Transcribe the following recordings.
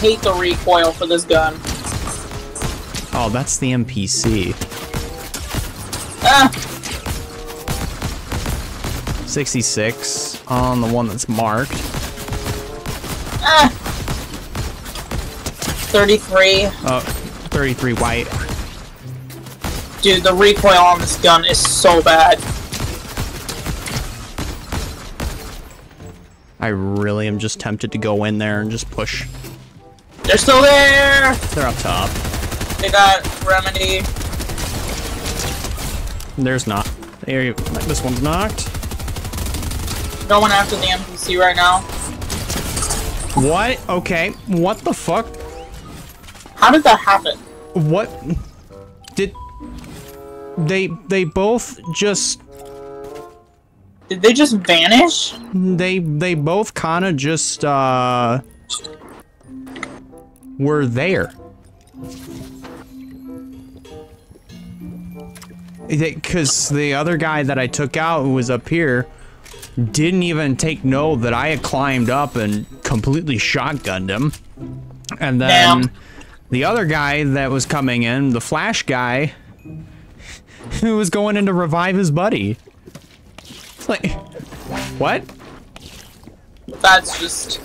hate the recoil for this gun. Oh, that's the MPC. Ah! 66 on the one that's marked. Ah! 33. Oh, 33 white. Dude, the recoil on this gun is so bad. I really am just tempted to go in there and just push. They're still there! They're up top. They got Remedy. There's not. There, this one's knocked. No one after the NPC right now. What? Okay. What the fuck? How did that happen? What? Did... They both just... Did they just vanish? They both kind of just, were there. Because the other guy that I took out who was up here didn't even take note that I had climbed up and completely shotgunned him. And then the other guy that was coming in, the flash guy, who was going in to revive his buddy. Like, what? That's just...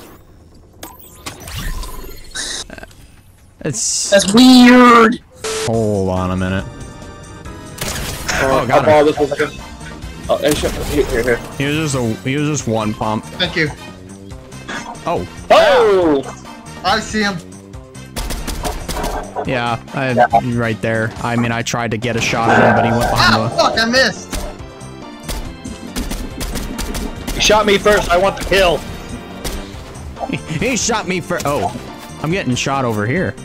That's weird! Hold on a minute. Oh, got him. This was like a... Oh, here. He was just one pump. Thank you. Oh. Oh! I see him. Yeah, right there. I mean, I tried to get a shot at him, but he went behind the... fuck, I missed! He shot me first, I want the kill. He shot me first. Oh, I'm getting shot over here.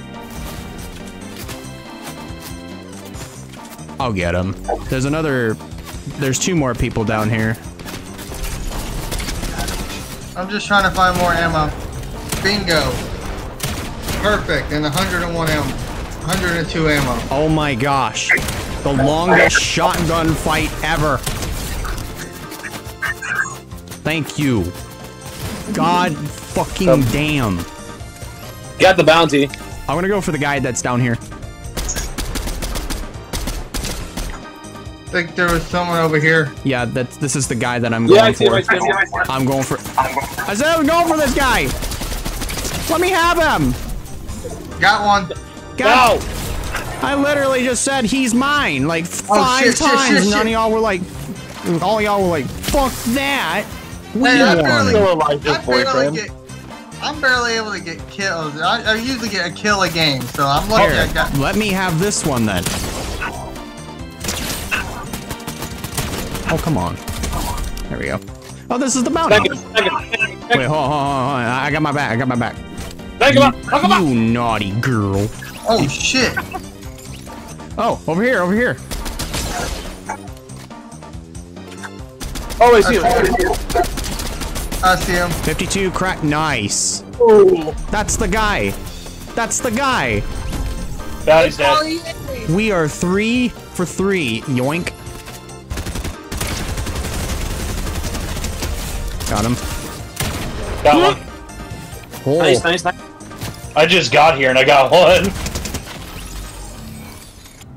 I'll get him. There's another, there's two more people down here. I'm just trying to find more ammo. Bingo. Perfect, and 101 ammo, 102 ammo. Oh my gosh, the longest shotgun fight ever. Thank you. God fucking damn. Got the bounty. I'm gonna go for the guy that's down here. I think there was someone over here. Yeah, this is the guy that I'm going for. I'm going for. I said I'm going for this guy. Let me have him. Got one. Go. I literally just said he's mine like five times. None of y'all were like, fuck that. Man, I'm barely able to get kills. I usually get a kill a game, so I'm lucky. Here, I got... Let me have this one then. Oh, come on. There we go. Oh, this is the mountain. Second. Wait, hold on. I got my back. Come on. You naughty girl. Oh, shit. Oh, over here. Oh, I see him. I see him. 52 crack. Nice. Ooh. That's the guy. That is dead. We are 3 for 3. Yoink. Got him. Got one. Oh. Nice. I just got here and I got one.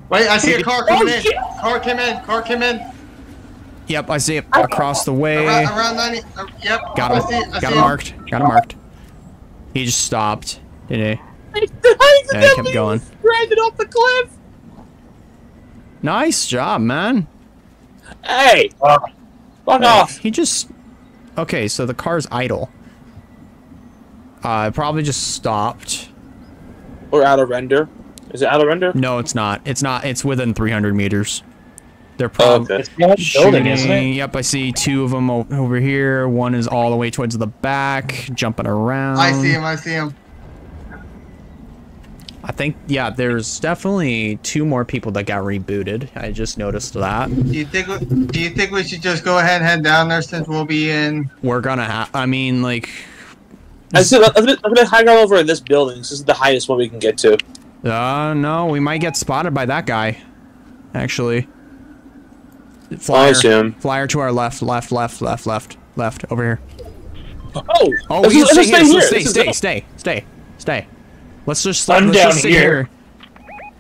Wait, I see a car coming in. Car came in. Yep, I see it across the way. Around 90. Yep. Got him. Got him marked. Got him marked. He just stopped, didn't he? He kept going. Stranded off the cliff. Nice job, man. Hey. Fuck off. He just. Okay, so the car's idle. It probably just stopped. Or out of render. Is it out of render? No, it's not. It's within 300 meters. They're probably building, isn't it? Yep, I see two of them over here. One is all the way towards the back, jumping around. I see him. I think, yeah, there's definitely two more people that got rebooted. I just noticed that. Do you think we should just go ahead and head down there since we'll be in? We're gonna have, I mean, like... I'm gonna hang out over in this building. This is the highest one we can get to. No, we might get spotted by that guy, actually. Flyer to our left, over here. Oh, he's stay here. Stay. Let's just sit here.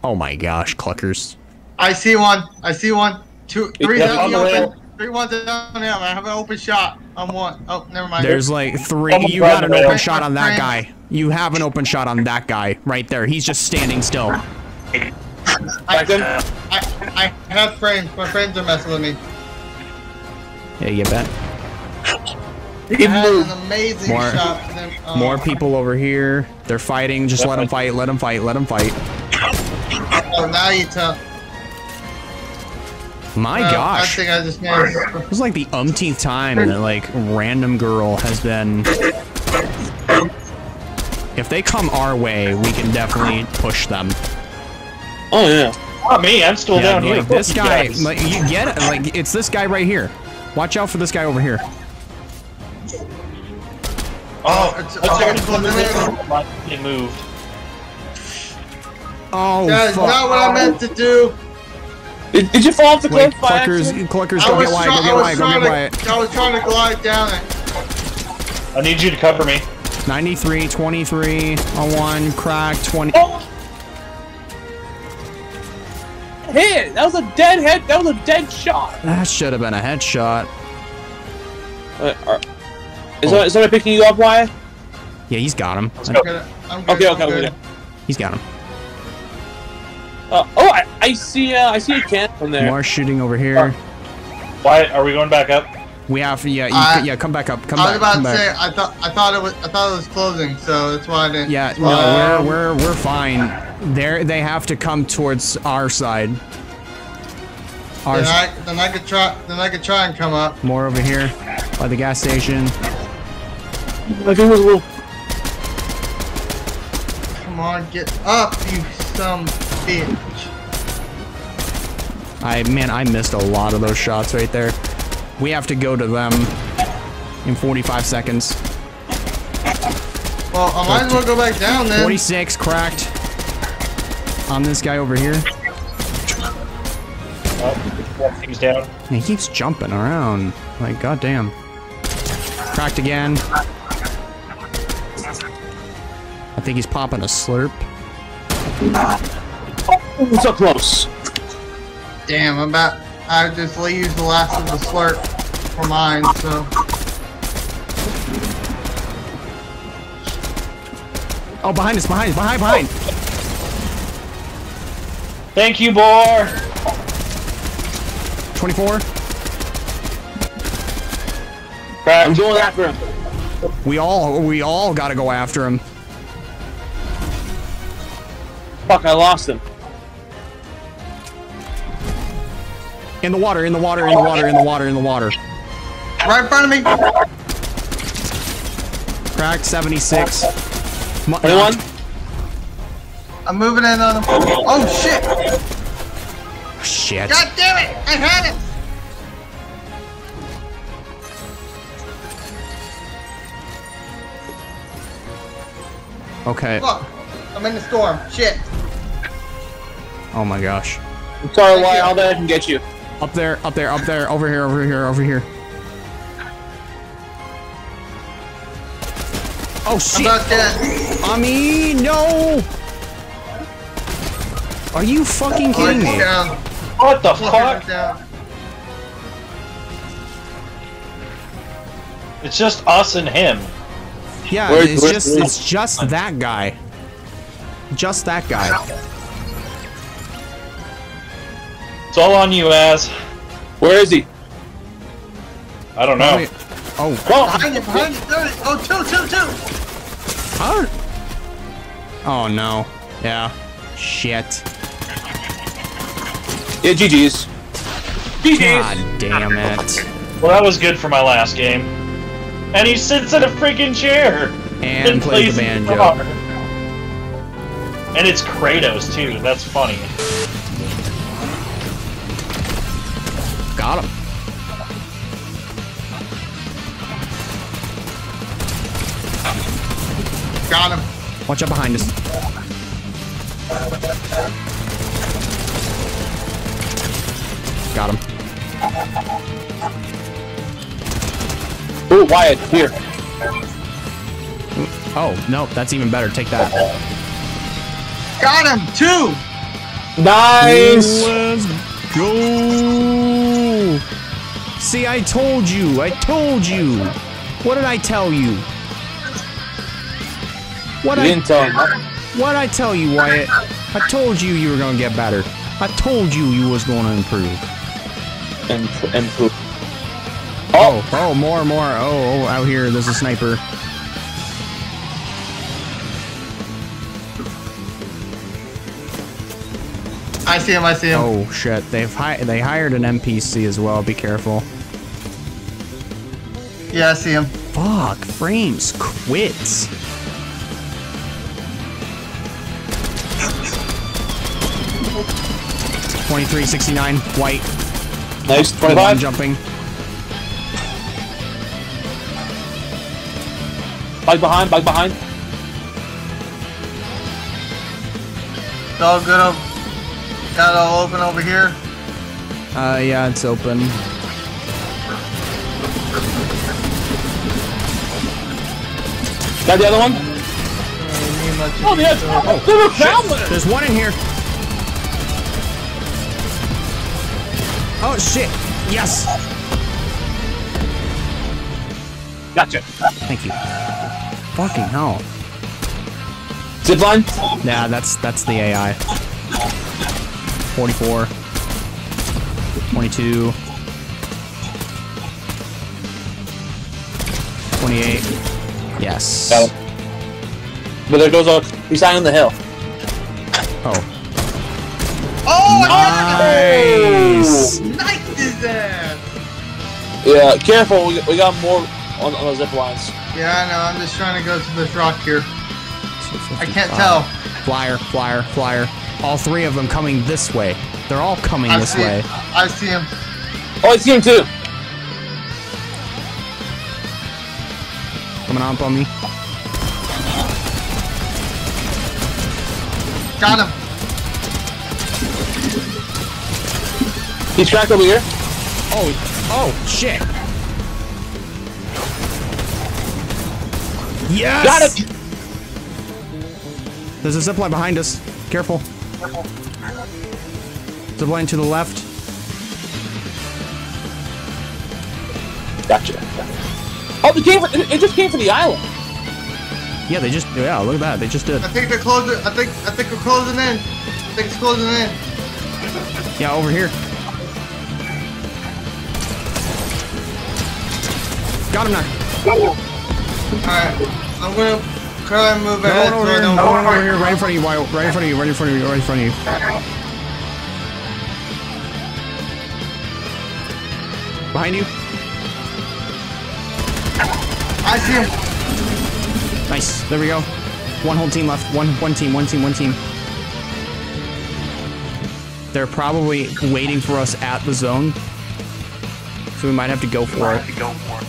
Oh my gosh, cluckers. I see one. I see one. Two, three down the open. 3-1 down him. I have an open shot on one. Oh, never mind. There's like three. You got an open shot on that guy. You have an open shot on that guy right there. He's just standing still. I have frames. My frames are messing with me. Yeah, you get that. More people over here. They're fighting. Just let them fight. Let them fight. Let them fight. Oh, now you're tough. My gosh. This is like the umpteenth time that like random girl has been. If they come our way, we can definitely push them. Oh yeah. Not me. I'm still down here. Like, this guy. Like, you get it. Like it's this guy right here. Watch out for this guy over here. Oh, it's moved. Oh, that's not what I meant to do. Did you fall off the cliff? Cluckers, go get Wyatt, go get Wyatt, go get Wyatt. I was trying to glide down it. I need you to cover me. 93, 23, on one, crack, 20. Oh. Hit! That was a dead head. That was a dead shot. That should have been a headshot. Is somebody picking you up, Wyatt? Yeah, he's got him. Okay. He's got him. I see a can from there. More shooting over here. Wyatt, are we going back up? We have, yeah, come back up. I was about to say, I thought it was closing, so that's why I didn't. Yeah, no, we're fine. They have to come towards our side. Then I could try and come up. More over here by the gas station. Come on, get up, you some bitch. Man, I missed a lot of those shots right there. We have to go to them in 45 seconds. Well, I might as well go back down then. 46 cracked on this guy over here. He's down. He keeps jumping around. Like, goddamn. Cracked again. I think he's popping a slurp. Oh, so close. Damn, I just used the last of the slurp for mine, so. Oh, behind us, behind. Thank you, Boar. 24. I'm going after him. We all gotta go after him. Fuck! I lost him. In the water. Right in front of me. Cracked. 76. 21. I'm moving in on him. Oh shit! Shit. God damn it! I had it! Okay. Fuck. I'm in the storm. Shit. Oh my gosh. I'm sorry, Wyatt. I'll bet I can get you. Up there. Over here. Oh shit. I'm not dead. I mean, no! Are you fucking kidding me? Down. What the fuck? It's just us and him. Yeah, it's just that guy. Just that guy. It's all on you, Az. Where is he? I don't know. Behind you. Oh, two. Huh? Oh, no. Yeah. Shit. Yeah, GG's. God damn it. Well, that was good for my last game. And he sits in a freaking chair! And plays the banjo. And it's Kratos, too. That's funny. Got him. Got him. Watch out behind us. Got him. Oh, Wyatt, here. Oh, no, that's even better. Take that. Got him, too! Nice! Let's go! See, I told you! I told you! What did I tell you? What I tell you, Wyatt? I told you you were gonna get better. I told you you was gonna improve. Improve. Oh, oh, more. Oh, out here, there's a sniper. I see him. Oh shit! They hired an NPC as well. Be careful. Yeah, I see him. Fuck! Frames quits. $23.69 white. Nice. 25 jumping. Back behind. It's all good. Got it all open over here. Yeah, it's open. Got the other one. Oh yeah! Oh, there's one in here. Oh shit! Yes! Gotcha! Thank you. Fucking hell. Zipline? Nah, that's the AI. 44. 22. 28. Yes. Got it. But there goes a... He's high on the hill. Oh. Oh! Nice! Nice is that! Yeah, careful, we got more on the zip lines. Yeah, I know, I'm just trying to go to this rock here. I can't tell. Flyer. All three of them coming this way. They're all coming this way. I see him. Oh, I see him too! Coming up on me. Got him! He's cracked over here. Oh, shit. Yes! Got it! There's a zipline behind us. Careful. Zipline to the left. Gotcha. Oh, it just came for the island. Yeah, yeah, look at that. They just did. I think they're closing. I think we're closing in. I think it's closing in. Yeah, over here. Got him now. Alright, I'm gonna try and move ahead. No, over here, right in front of you, Wyatt. Right in front of you. Behind you. I see him. Nice, there we go. One whole team left. One team. They're probably waiting for us at the zone. So we might have to go for it.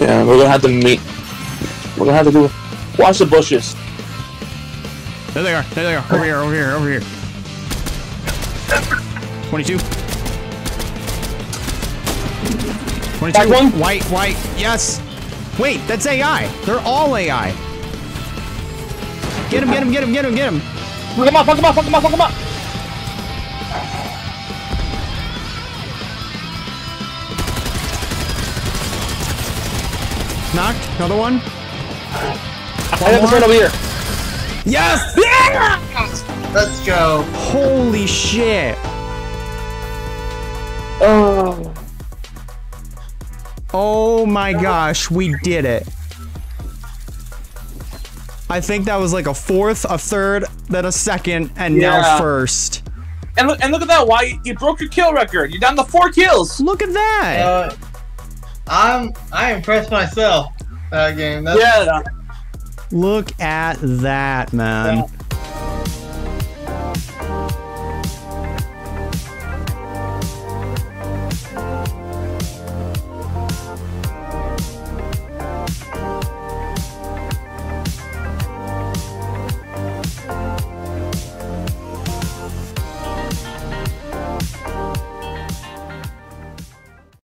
Yeah, we're gonna have to meet. We're gonna have to go. Watch the bushes. There they are. Over here. 22. 22. Back one. White. Yes. Wait, that's AI. They're all AI. Get him. Fuck him up. Knocked. Another one. I have one over here. Yes! Yeah! Let's go. Holy shit. Oh. Oh my gosh. We did it. I think that was like a fourth, a third, then a second, and now first. And look at that. Why you broke your kill record. You're down to 4 kills. Look at that. I impressed myself that game. Look at that, man. Yeah.